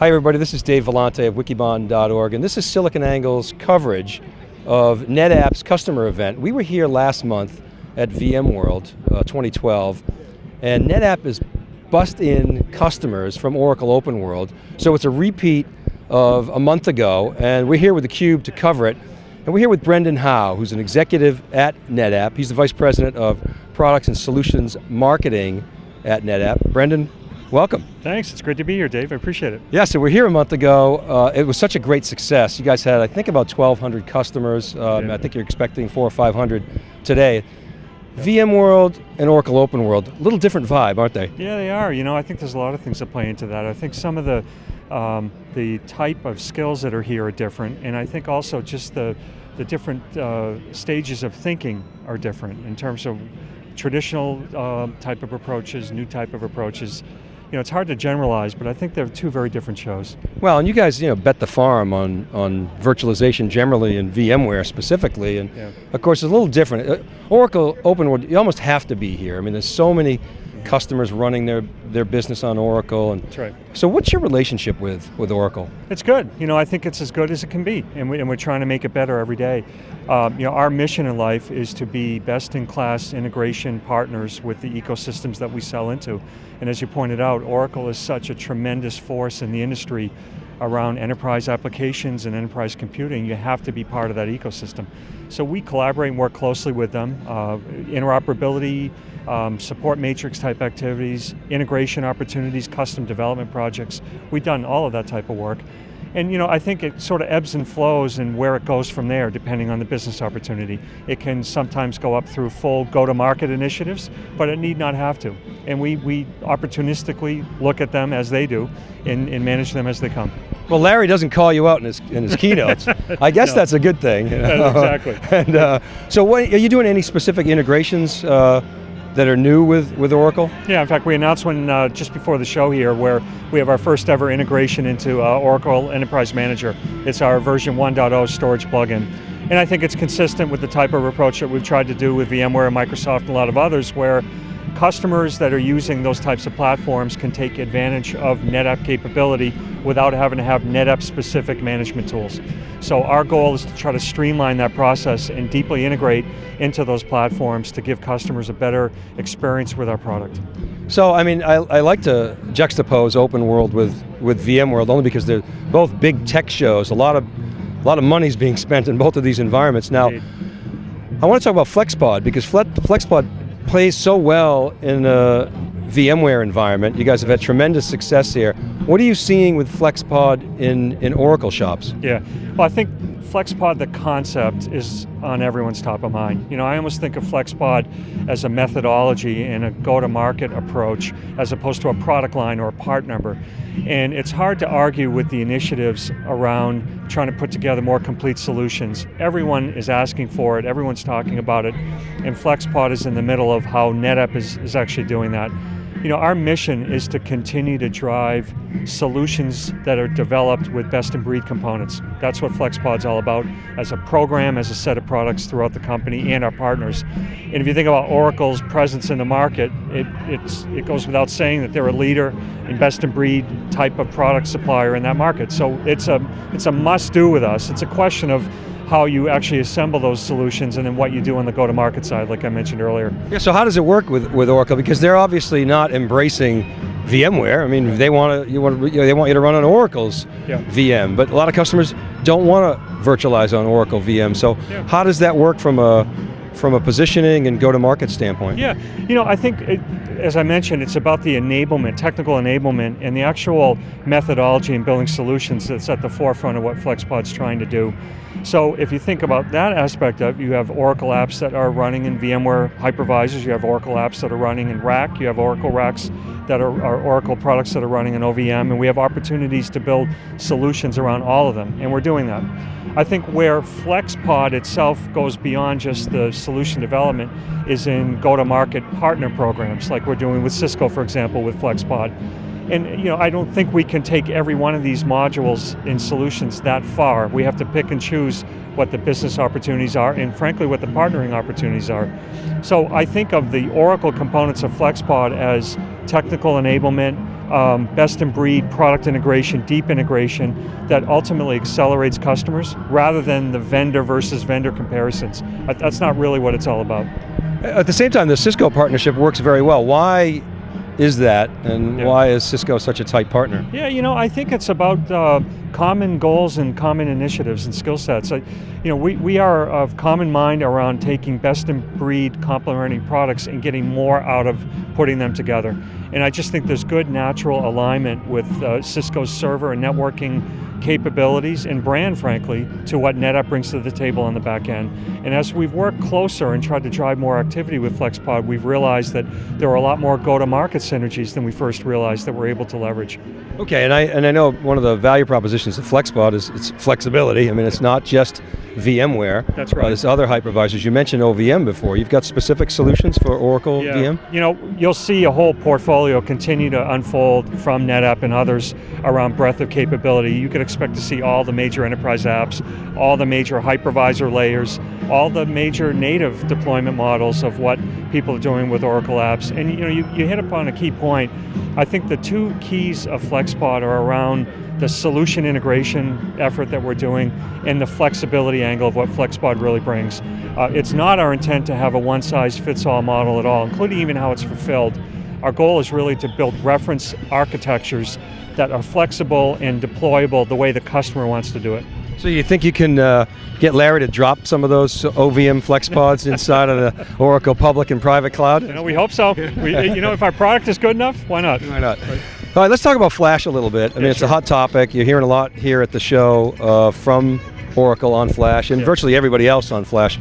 Hi everybody, this is Dave Vellante of Wikibon.org, and this is SiliconANGLE's coverage of NetApp's customer event. We were here last month at VMworld 2012, and NetApp is bust-in customers from Oracle OpenWorld, so it's a repeat of a month ago, and we're here with theCUBE to cover it. And we're here with Brendon Howe, who's an executive at NetApp. He's the Vice President of Products and Solutions Marketing at NetApp. Brendon, welcome. Thanks, it's great to be here, Dave, I appreciate it. Yeah, so we're here a month ago. It was such a great success. You guys had, I think, about 1,200 customers. I think you're expecting 400 or 500 today. Yep. VMworld and Oracle OpenWorld, a little different vibe, aren't they? Yeah, they are. You know, I think there's a lot of things that play into that. I think some of the type of skills that are here are different, and I think also just the different stages of thinking are different in terms of traditional type of approaches, new type of approaches. You know, it's hard to generalize, but I think they're two very different shows. Well, and you guys, you know, bet the farm on virtualization generally and VMware specifically, and of course it's a little different. Oracle OpenWorld, you almost have to be here. I mean, there's so many customers running their business on Oracle. And that's right. So what's your relationship with Oracle? It's good. You know, I think it's as good as it can be, and we're trying to make it better every day. You know, our mission in life is to be best-in-class integration partners with the ecosystems that we sell into. And as you pointed out, Oracle is such a tremendous force in the industry around enterprise applications and enterprise computing. You have to be part of that ecosystem. So we collaborate and work closely with them. Interoperability, support matrix type activities, integration opportunities, custom development projects. We've done all of that type of work. And you know, I think it sort of ebbs and flows in where it goes from there, depending on the business opportunity. It can sometimes go up through full go-to-market initiatives, but it need not have to. And we opportunistically look at them as they do and manage them as they come. Well, Larry doesn't call you out in his keynotes. I guess that's a good thing. You know? Exactly. And so what, are you doing any specific integrations that are new with Oracle? Yeah, in fact, we announced one just before the show here where we have our first ever integration into Oracle Enterprise Manager. It's our version 1.0 storage plugin. And I think it's consistent with the type of approach that we've tried to do with VMware and Microsoft and a lot of others, where customers that are using those types of platforms can take advantage of NetApp capability without having to have NetApp specific management tools. So our goal is to try to streamline that process and deeply integrate into those platforms to give customers a better experience with our product. So, I mean, I like to juxtapose OpenWorld with VMworld only because they're both big tech shows. A lot of money's being spent in both of these environments. Now, I want to talk about FlexPod, because FlexPod plays so well in a VMware environment. You guys have had tremendous success here. What are you seeing with FlexPod in Oracle shops? Yeah, well, I think FlexPod, the concept, is on everyone's top of mind. You know, I almost think of FlexPod as a methodology and a go-to-market approach as opposed to a product line or a part number. And it's hard to argue with the initiatives around trying to put together more complete solutions. Everyone is asking for it, everyone's talking about it, and FlexPod is in the middle of how NetApp is actually doing that. You know, our mission is to continue to drive solutions that are developed with best-in-breed components. That's what FlexPod's all about, as a program, as a set of products throughout the company and our partners. And if you think about Oracle's presence in the market, it goes without saying that they're a leader in best-in-breed type of product supplier in that market. So it's a must-do with us. It's a question of how you actually assemble those solutions and then what you do on the go-to-market side, like I mentioned earlier. Yeah, so how does it work with Oracle? Because they're obviously not embracing VMware. I mean, they want you to run on Oracle's VM, but a lot of customers don't want to virtualize on Oracle VM. So how does that work from a positioning and go-to-market standpoint? Yeah, you know, I think, as I mentioned, it's about the enablement, technical enablement, and the actual methodology in building solutions that's at the forefront of what FlexPod's trying to do. So if you think about that aspect of it, you have Oracle apps that are running in VMware hypervisors, you have Oracle apps that are running in RAC, you have Oracle racks that are Oracle products that are running in OVM, and we have opportunities to build solutions around all of them, and we're doing that. I think where FlexPod itself goes beyond just the solution development is in go-to-market partner programs, like we're doing with Cisco, for example, with FlexPod. And you know, I don't think we can take every one of these modules in solutions that far. We have to pick and choose what the business opportunities are and frankly what the partnering opportunities are. So I think of the Oracle components of FlexPod as technical enablement, best in breed product integration, deep integration that ultimately accelerates customers rather than the vendor versus vendor comparisons. That's not really what it's all about. At the same time, the Cisco partnership works very well. Why is that, and why is Cisco such a tight partner? Yeah, you know, I think it's about common goals and common initiatives and skill sets. You know, we are of common mind around taking best in breed complementary products and getting more out of putting them together. And I just think there's good natural alignment with Cisco's server and networking capabilities and brand, frankly, to what NetApp brings to the table on the back end. And as we've worked closer and tried to drive more activity with FlexPod, we've realized that there are a lot more go-to-market synergies than we first realized that we're able to leverage. Okay, and I know one of the value propositions of FlexPod is its flexibility. I mean, it's not just VMware. That's right. There's other hypervisors. You mentioned OVM before. You've got specific solutions for Oracle VM? You know, you'll see a whole portfolio continue to unfold from NetApp and others around breadth of capability. You can expect to see all the major enterprise apps, all the major hypervisor layers, all the major native deployment models of what people are doing with Oracle apps. And you know, you hit upon a key point. I think the two keys of FlexPod are around the solution integration effort that we're doing and the flexibility angle of what FlexPod really brings. It's not our intent to have a one-size-fits-all model at all, including even how it's fulfilled. Our goal is really to build reference architectures that are flexible and deployable the way the customer wants to do it. So you think you can get Larry to drop some of those OVM FlexPods inside of the Oracle public and private cloud? You know, we hope so. You know, if our product is good enough, why not? Why not? Right. All right, let's talk about Flash a little bit. I mean, it's a hot topic. You're hearing a lot here at the show from Oracle on Flash and virtually everybody else on Flash.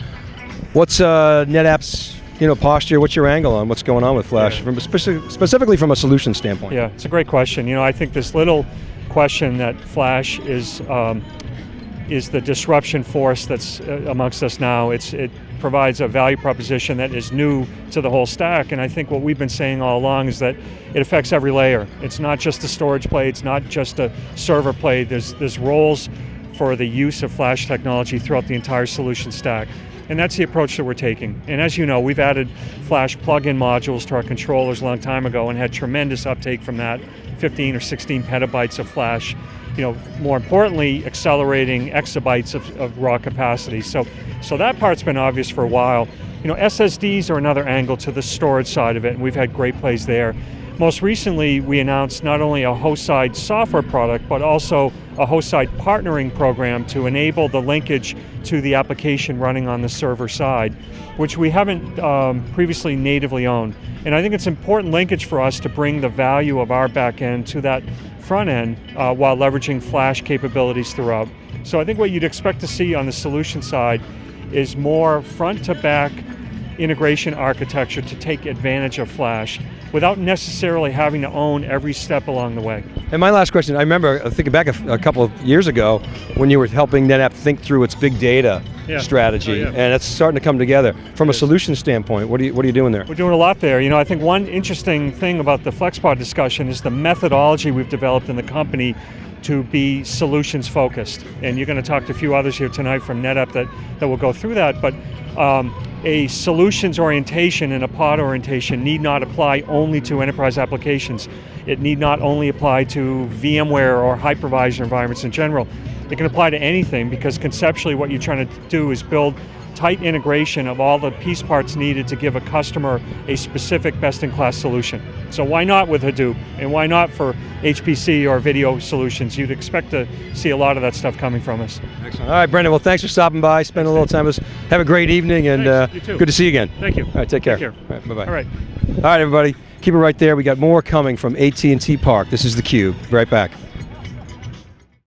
What's NetApp's posture? What's your angle on what's going on with Flash, from specifically from a solution standpoint? Yeah, it's a great question. You know, I think this little question that Flash is the disruption force that's amongst us now. It provides a value proposition that is new to the whole stack, and I think what we've been saying all along is that it affects every layer. It's not just a storage play, it's not just a server play. There's roles for the use of Flash technology throughout the entire solution stack. And that's the approach that we're taking. And as you know, we've added Flash plug-in modules to our controllers a long time ago and had tremendous uptake from that, 15 or 16 petabytes of Flash. You know, more importantly, accelerating exabytes of raw capacity. So that part's been obvious for a while. You know, SSDs are another angle to the storage side of it, and we've had great plays there. Most recently, we announced not only a host-side software product, but also a host-side partnering program to enable the linkage to the application running on the server side, which we haven't previously natively owned. And I think it's important linkage for us to bring the value of our back end to that front end while leveraging Flash capabilities throughout. So I think what you'd expect to see on the solution side is more front-to-back integration architecture to take advantage of Flash without necessarily having to own every step along the way. And my last question, I remember thinking back a couple of years ago when you were helping NetApp think through its big data strategy, and it's starting to come together. From a solution standpoint, what are you doing there? We're doing a lot there. You know, I think one interesting thing about the FlexPod discussion is the methodology we've developed in the company to be solutions focused. And you're going to talk to a few others here tonight from NetApp that will go through that, but a solutions orientation and a pod orientation need not apply only to enterprise applications. It need not only apply to VMware or hypervisor environments in general. It can apply to anything because conceptually what you're trying to do is build tight integration of all the piece parts needed to give a customer a specific best-in-class solution. So why not with Hadoop, and why not for HPC or video solutions? You'd expect to see a lot of that stuff coming from us. Excellent. All right, Brendon, well thanks for stopping by, spending a little time with us. Have a great evening, and good to see you again. Thank you. All right, take care. Take care. All right, bye-bye. All right, everybody, keep it right there. We got more coming from AT&T Park. This is theCUBE, right back.